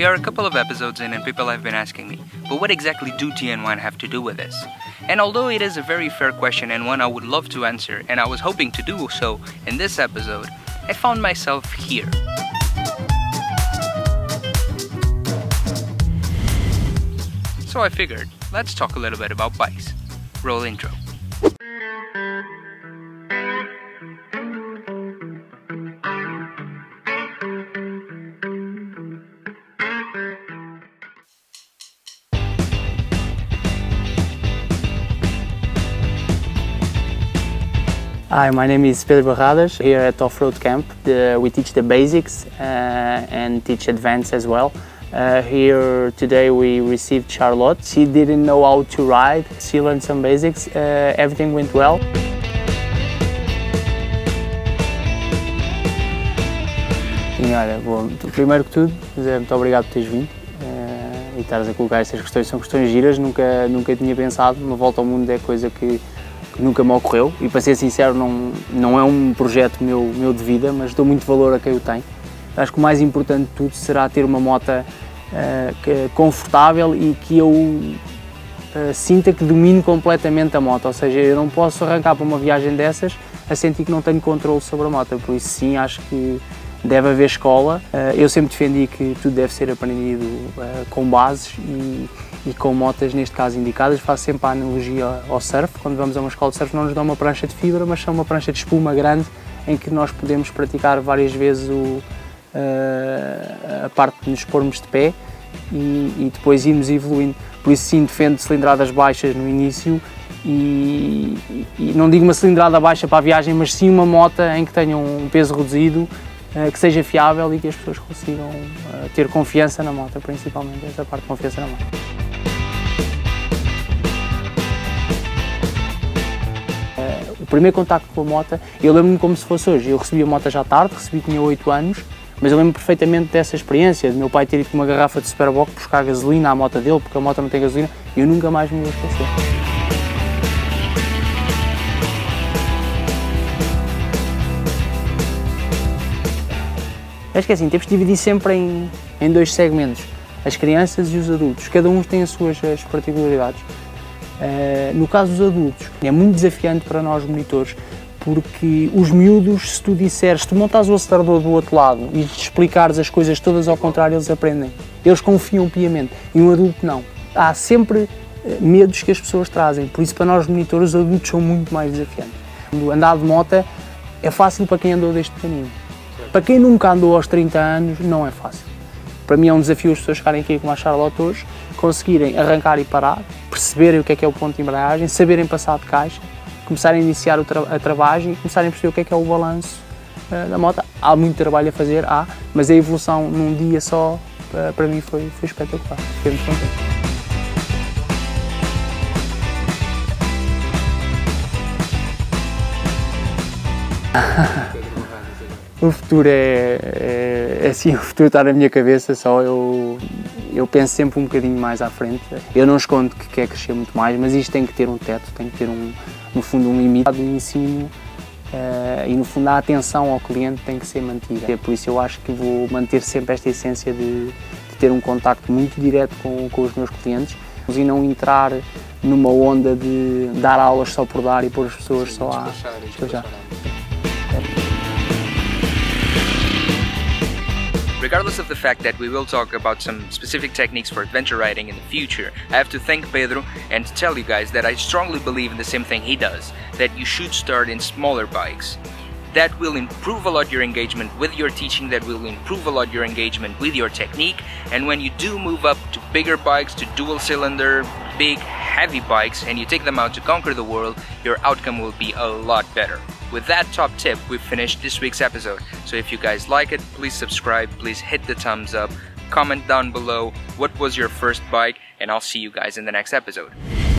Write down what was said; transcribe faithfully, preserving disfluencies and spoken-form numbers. We are a couple of episodes in and people have been asking me, but what exactly do tea and wine have to do with this? And although it is a very fair question and one I would love to answer, and I was hoping to do so in this episode, I found myself here. So I figured, let's talk a little bit about bikes. Roll intro. Hi, my name is Pedro Barradas. Here at Offroad Camp, uh, we teach the basics uh, and teach advanced as well. Uh, here today we received Charlotte. She didn't know how to ride. She learned some basics. Uh, everything went well. E olha, bom, primeiro que tudo, muito obrigado por teres vindo uh, e estares a colocar estas questões. São questões giras, nunca, nunca tinha pensado. Uma volta ao mundo é coisa que nunca me ocorreu e, para ser sincero, não, não é um projeto meu, meu de vida, mas dou muito valor a quem o tem. Acho que o mais importante de tudo será ter uma moto uh, confortável e que eu uh, sinta que domino completamente a moto, ou seja, eu não posso arrancar para uma viagem dessas a sentir que não tenho controle sobre a moto, por isso sim, acho que deve haver escola. Uh, eu sempre defendi que tudo deve ser aprendido uh, com bases e e com motas, neste caso, indicadas. Faço sempre a analogia ao surf. Quando vamos a uma escola de surf não nos dão uma prancha de fibra, mas são uma prancha de espuma grande em que nós podemos praticar várias vezes o, uh, a parte de nos pormos de pé e, e depois irmos evoluindo. Por isso sim, defendo cilindradas baixas no início e, e não digo uma cilindrada baixa para a viagem, mas sim uma mota em que tenha um peso reduzido, uh, que seja fiável e que as pessoas consigam uh, ter confiança na mota, principalmente essa parte de confiança na mota. O primeiro contacto com a moto, eu lembro-me como se fosse hoje. Eu recebi a moto já tarde, recebi, tinha oito anos, mas eu lembro-me perfeitamente dessa experiência, de meu pai ter ido com uma garrafa de Super Bock buscar gasolina à moto dele, porque a moto não tem gasolina, e eu nunca mais me vou esquecer. Acho que é assim, temos de dividir sempre em, em dois segmentos, as crianças e os adultos. Cada um tem as suas as particularidades. Uh, no caso dos adultos, é muito desafiante para nós monitores, porque os miúdos, se tu disseres, se tu montares o acelerador do outro lado e lhes explicares as coisas todas ao contrário, eles aprendem. Eles confiam piamente, e um adulto não. Há sempre uh, medos que as pessoas trazem, por isso para nós monitores, os adultos são muito mais desafiantes. Andar de moto é fácil para quem andou deste caminho. Para quem nunca andou aos trinta anos, não é fácil. Para mim é um desafio as pessoas ficarem aqui com a Charlotte hoje, conseguirem arrancar e parar, perceberem o que é que é o ponto de embreagem, saberem passar de caixa, começarem a iniciar o tra a travagem e começarem a perceber o que é que é o balanço uh, da moto. Há muito trabalho a fazer, há, mas a evolução num dia só, uh, para mim foi, foi espetacular. Fiquei muito contente. O futuro é, é, é assim, o futuro está na minha cabeça, só eu, eu penso sempre um bocadinho mais à frente. Eu não escondo que quer crescer muito mais, mas isto tem que ter um teto, tem que ter, um, no fundo, um limite do ensino uh, e, no fundo, a atenção ao cliente tem que ser mantida. É por isso eu acho que vou manter sempre esta essência de, de ter um contacto muito direto com, com os meus clientes e não entrar numa onda de dar aulas só por dar e pôr as pessoas Sim, só a... Regardless of the fact that we will talk about some specific techniques for adventure riding in the future, I have to thank Pedro and tell you guys that I strongly believe in the same thing he does, that you should start in smaller bikes. That will improve a lot your engagement with your teaching, that will improve a lot your engagement with your technique, and when you do move up to bigger bikes, to dual cylinder, big, heavy bikes, and you take them out to conquer the world, your outcome will be a lot better. With that top tip, we've finished this week's episode. So if you guys like it, please subscribe, please hit the thumbs up, comment down below what was your first bike, and I'll see you guys in the next episode.